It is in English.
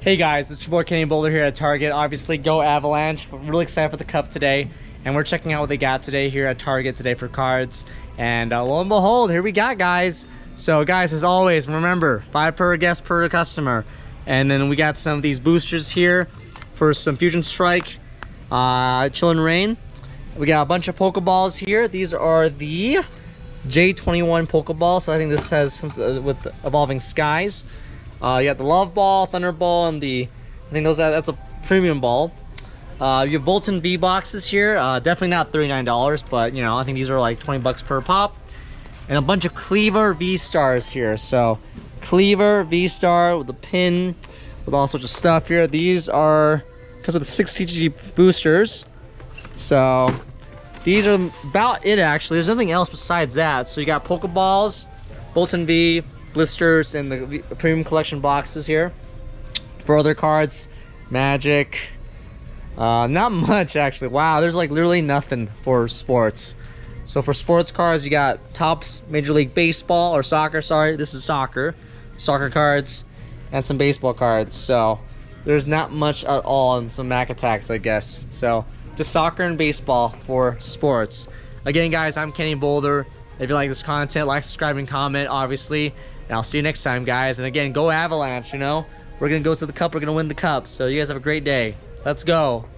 Hey guys, it's your boy Kenny Boulder here at Target. Obviously, go Avalanche. We're really excited for the Cup today, and we're checking out what they got today here at Target today for cards. And lo and behold, here we got, guys. So guys, as always, remember, 5 per guest per customer. And then we got some of these boosters here for some Fusion Strike, Chill and Rain. We got a bunch of Pokeballs here. These are the J21 Pokeball. So I think this has some with Evolving Skies. You got the Love Ball, Thunder Ball, and the, I think those that's a premium ball. You have Bolton V-Boxes here, definitely not $39, but you know, I think these are like 20 bucks per pop. And a bunch of Cleaver V-Stars here, so Cleaver V-Star with a pin, with all sorts of stuff here. These are, comes with the 6 CGG boosters, so these are about it actually. There's nothing else besides that, so you got Pokeballs, Bolton V, blisters, and the premium collection boxes here. For other cards, Magic, not much actually. Wow, there's like literally nothing for sports. So for sports cards, you got Topps, Major League Baseball, or soccer, sorry, this is soccer cards, and some baseball cards. So there's not much at all, and some Mac attacks, I guess. So just soccer and baseball for sports. Again guys, I'm Kenny Boulder. If you like this content, like, subscribe, and comment, obviously. And I'll see you next time, guys. And again, go Avalanche, you know? We're going to go to the Cup. We're going to win the Cup. So you guys have a great day. Let's go.